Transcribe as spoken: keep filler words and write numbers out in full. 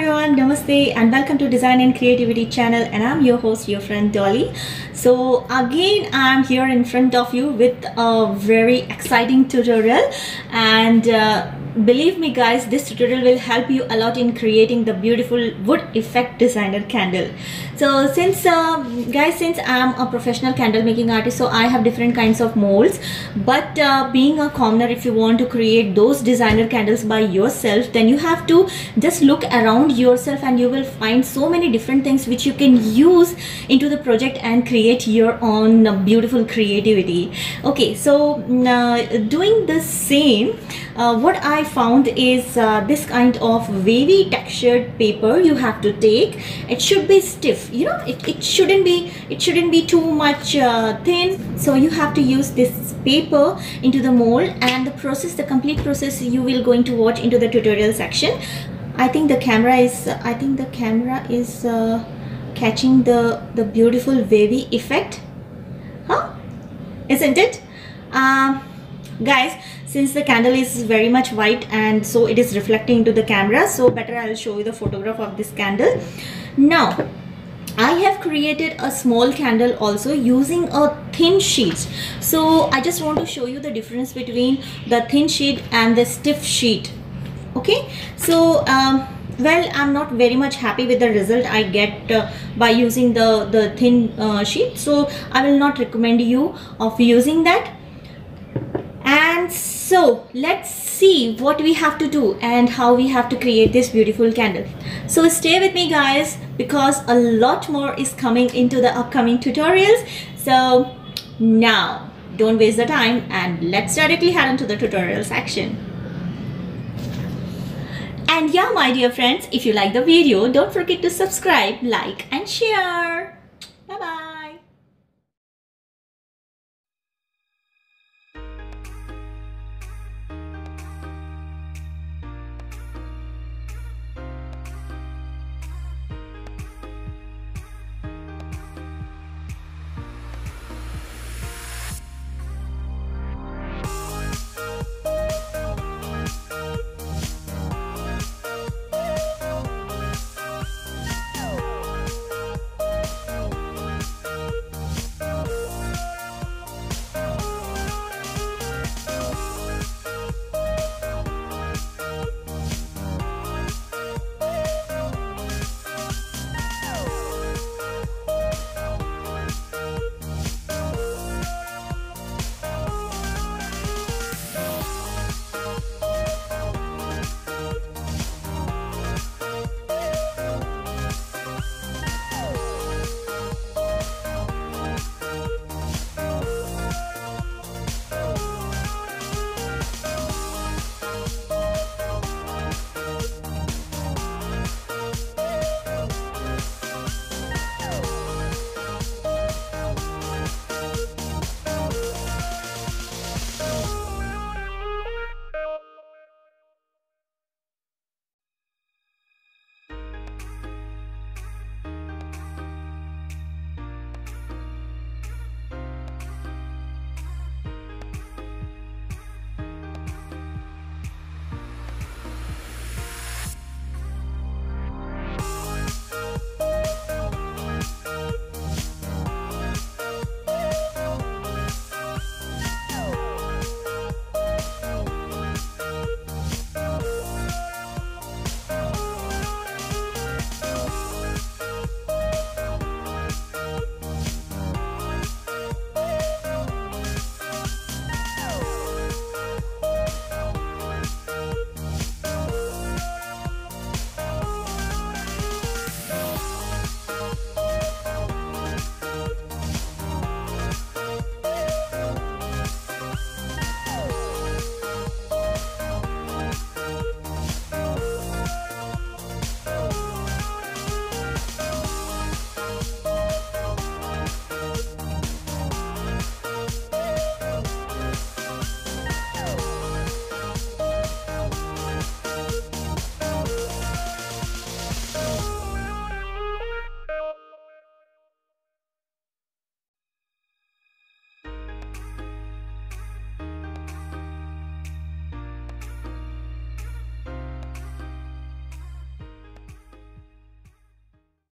everyone, namaste and welcome to Design and Creativity channel, and I'm your host, your friend Dolly. So again, I'm here in front of you with a very exciting tutorial, and uh, believe me guys, this tutorial will help you a lot in creating the beautiful wood effect designer candle. So since uh, guys, since I'm a professional candle making artist, so I have different kinds of molds, but uh, being a commoner, if you want to create those designer candles by yourself, then you have to just look around yourself and you will find so many different things which you can use into the project and create your own uh, beautiful creativity. Okay, so uh, doing the same, uh, what I I found is uh, this kind of wavy textured paper you have to take. It should be stiff, you know, it, it shouldn't be it shouldn't be too much uh, thin. So you have to use this paper into the mold, and the process, the complete process you will going to watch into the tutorial section. I think the camera is I think the camera is uh, catching the the beautiful wavy effect, huh, isn't it? Um, guys, since the candle is very much white and so it is reflecting into the camera, so better I'll show you the photograph of this candle. Now I have created a small candle also using a thin sheet, so I just want to show you the difference between the thin sheet and the stiff sheet. Okay, so um, well, I'm not very much happy with the result I get uh, by using the the thin uh, sheet, so I will not recommend you of using that. And so let's see what we have to do and how we have to create this beautiful candle. So stay with me guys, because a lot more is coming into the upcoming tutorials. So now don't waste the time and let's directly head into the tutorial section. And yeah, my dear friends, if you like the video, don't forget to subscribe, like and share.